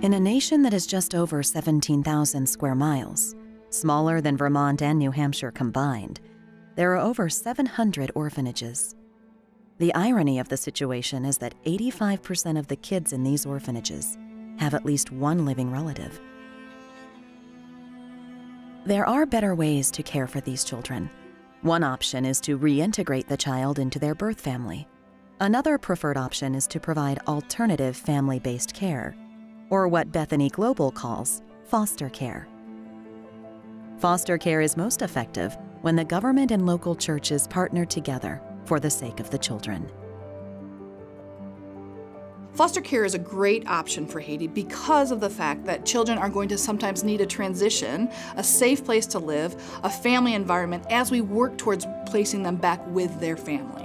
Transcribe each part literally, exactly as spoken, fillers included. In a nation that is just over seventeen thousand square miles, smaller than Vermont and New Hampshire combined, there are over seven hundred orphanages. The irony of the situation is that eighty-five percent of the kids in these orphanages have at least one living relative. There are better ways to care for these children. One option is to reintegrate the child into their birth family. Another preferred option is to provide alternative family-based care, or what Bethany Global calls foster care. Foster care is most effective when the government and local churches partner together for the sake of the children. Foster care is a great option for Haiti because of the fact that children are going to sometimes need a transition, a safe place to live, a family environment as we work towards placing them back with their family.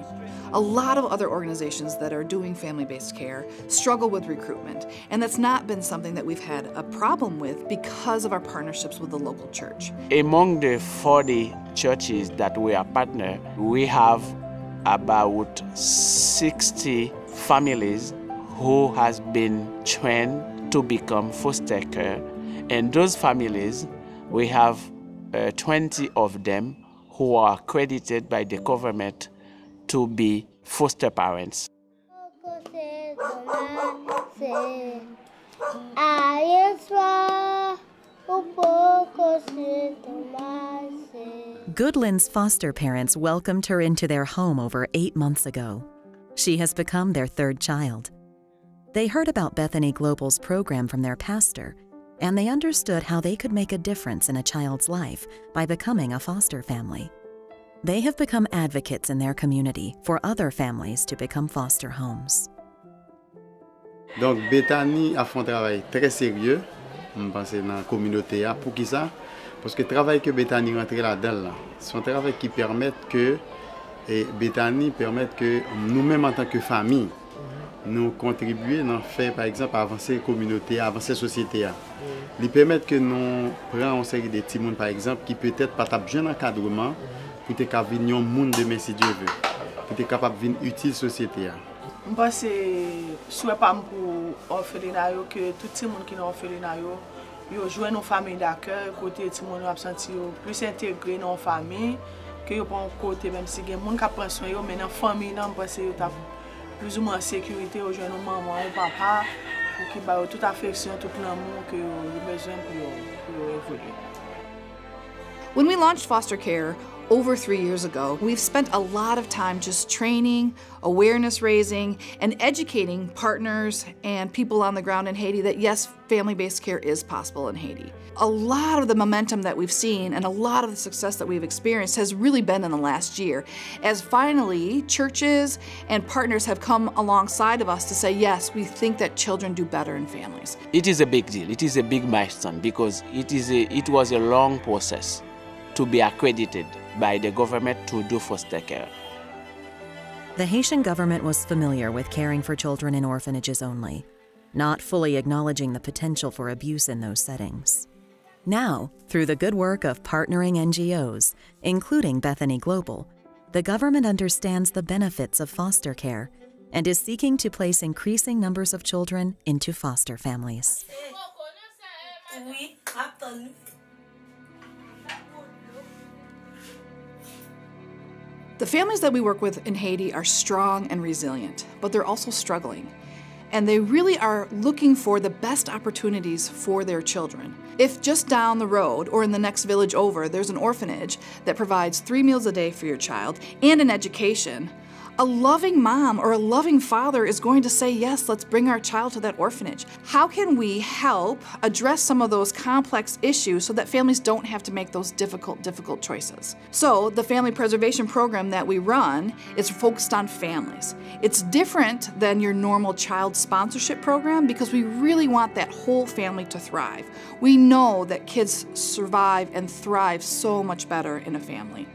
A lot of other organizations that are doing family-based care struggle with recruitment, and that's not been something that we've had a problem with because of our partnerships with the local church. Among the forty churches that we are partner, we have about sixty families who has been trained to become foster care. And those families, we have uh, twenty of them who are accredited by the government to be foster parents. Goodland's foster parents welcomed her into their home over eight months ago. She has become their third child. They heard about Bethany Global's program from their pastor, and they understood how they could make a difference in a child's life by becoming a foster family. They have become advocates in their community for other families to become foster homes. Donc Bethany a fait un travail très sérieux, je pense, dans la communauté. Pour qui ça? Parce que le travail que Bethany rentre là-dedans, c'est un travail qui permet que et Bethany permet que nous-mêmes en tant que famille, nous contribuer dans faire par exemple à avancer la communauté, à avancer la société. Ils permettent que nous prenions une série de petits monde par exemple qui peut-être pas tapent bien encadrement. Pour être capable de venir au monde demain si Dieu veut, pour être capable de venir utile à la société. Je pense que je ne pas pour orphelinat que tout le monde qui est dans l'orphelinat joue dans la famille d'accueil, côté tout le monde a senti plus intégré dans la famille, que yo pas côté même si quelqu'un qui prend soin yo, mais dans la famille là, je pense que t'as plus ou moins sécurité aux jeunes maman et papa pour qu'ils aient toute affection, tout l'amour que ont besoin pour évoluer. When we launched foster care over three years ago, we've spent a lot of time just training, awareness raising, and educating partners and people on the ground in Haiti that yes, family-based care is possible in Haiti. A lot of the momentum that we've seen and a lot of the success that we've experienced has really been in the last year, as finally churches and partners have come alongside of us to say, yes, we think that children do better in families. It is a big deal. It is a big milestone because it is a, it was a long process to be accredited by the government to do foster care. The Haitian government was familiar with caring for children in orphanages only, not fully acknowledging the potential for abuse in those settings. Now, through the good work of partnering N G Os, including Bethany Global, the government understands the benefits of foster care and is seeking to place increasing numbers of children into foster families. The families that we work with in Haiti are strong and resilient, but they're also struggling. And they really are looking for the best opportunities for their children. If just down the road or in the next village over, there's an orphanage that provides three meals a day for your child and an education, a loving mom or a loving father is going to say, yes, let's bring our child to that orphanage. How can we help address some of those complex issues so that families don't have to make those difficult, difficult choices? So the family preservation program that we run is focused on families. It's different than your normal child sponsorship program because we really want that whole family to thrive. We know that kids survive and thrive so much better in a family.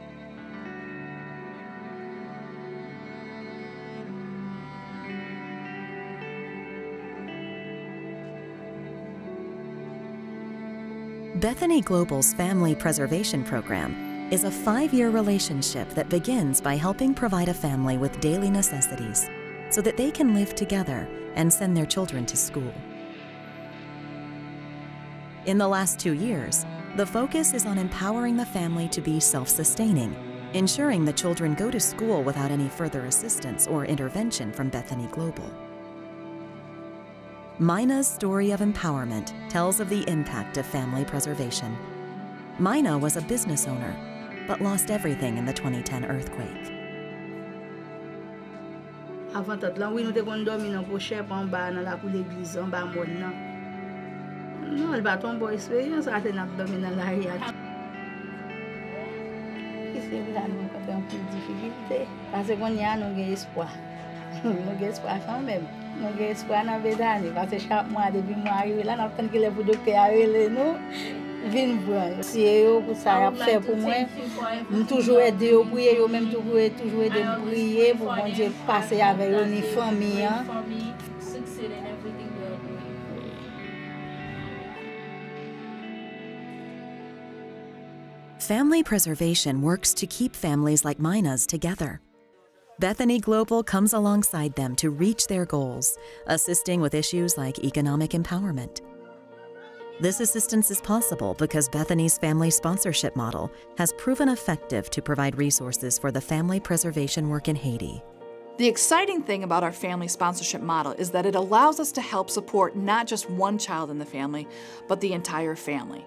Bethany Global's Family Preservation Program is a five-year relationship that begins by helping provide a family with daily necessities so that they can live together and send their children to school. In the last two years, the focus is on empowering the family to be self-sustaining, ensuring the children go to school without any further assistance or intervention from Bethany Global. Mina's story of empowerment tells of the impact of family preservation. Mina was a business owner, but lost everything in the twenty ten earthquake. Avant tout là, oui, nous devons dormir dans pochette, en bas dans la pour l'église, en bas monde là. Non, elle va tomber expérience, à tenir dormir dans l'arrière. C'est vraiment quand même plus difficile parce qu'on y a nos espoirs, nos espoirs quand même. Nous avons espoir dans Bethany, parce que chaque mois, depuis que je suis arrivée là, nous avons que les producteurs arrivent, nous viennent prendre. Si eux, pour ça, ils font pour moi, nous toujours aider à prier, nous même toujours aider à prier pour que Dieu passe avec une famille. Family preservation works to keep families like Mina's together. Bethany Global comes alongside them to reach their goals, assisting with issues like economic empowerment. This assistance is possible because Bethany's family sponsorship model has proven effective to provide resources for the family preservation work in Haiti. The exciting thing about our family sponsorship model is that it allows us to help support not just one child in the family, but the entire family.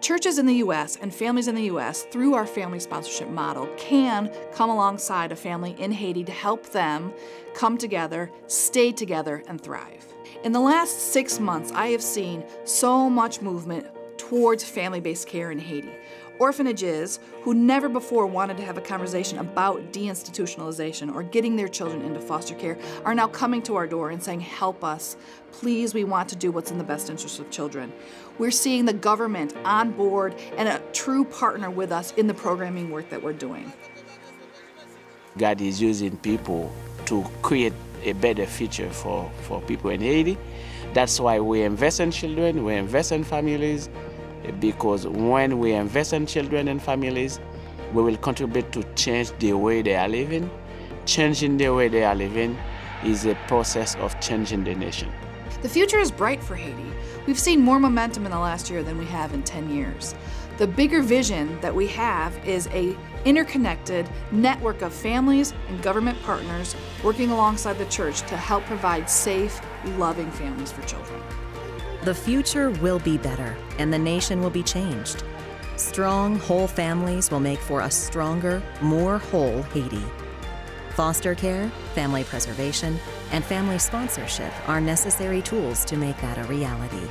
Churches in the U S and families in the U S through our family sponsorship model can come alongside a family in Haiti to help them come together, stay together, and thrive. In the last six months, I have seen so much movement towards family-based care in Haiti. Orphanages who never before wanted to have a conversation about deinstitutionalization or getting their children into foster care are now coming to our door and saying, help us, please, we want to do what's in the best interest of children. We're seeing the government on board and a true partner with us in the programming work that we're doing. God is using people to create a better future for, for people in Haiti. That's why we invest in children, we invest in families, because when we invest in children and families, we will contribute to change the way they are living. Changing the way they are living is a process of changing the nation. The future is bright for Haiti. We've seen more momentum in the last year than we have in ten years. The bigger vision that we have is an interconnected network of families and government partners working alongside the church to help provide safe, loving families for children. The future will be better, and the nation will be changed. Strong, whole families will make for a stronger, more whole Haiti. Foster care, family preservation, and family sponsorship are necessary tools to make that a reality.